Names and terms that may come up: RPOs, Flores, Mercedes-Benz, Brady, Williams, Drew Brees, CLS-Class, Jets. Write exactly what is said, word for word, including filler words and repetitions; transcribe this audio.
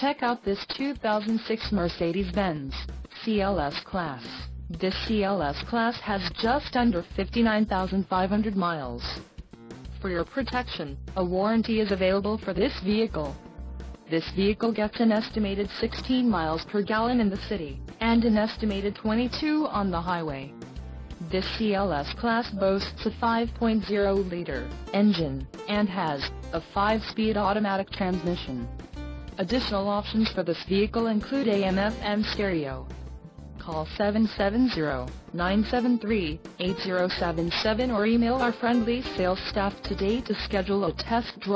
Check out this two thousand six Mercedes-Benz C L S-Class. This C L S-Class has just under fifty-nine thousand five hundred miles. For your protection, a warranty is available for this vehicle. This vehicle gets an estimated sixteen miles per gallon in the city, and an estimated twenty-two on the highway. This C L S-Class boasts a five point oh liter engine, and has a five-speed automatic transmission. Additional options for this vehicle include A M F M stereo. Call seven seven zero, nine seven three, eight zero seven seven or email our friendly sales staff today to schedule a test drive.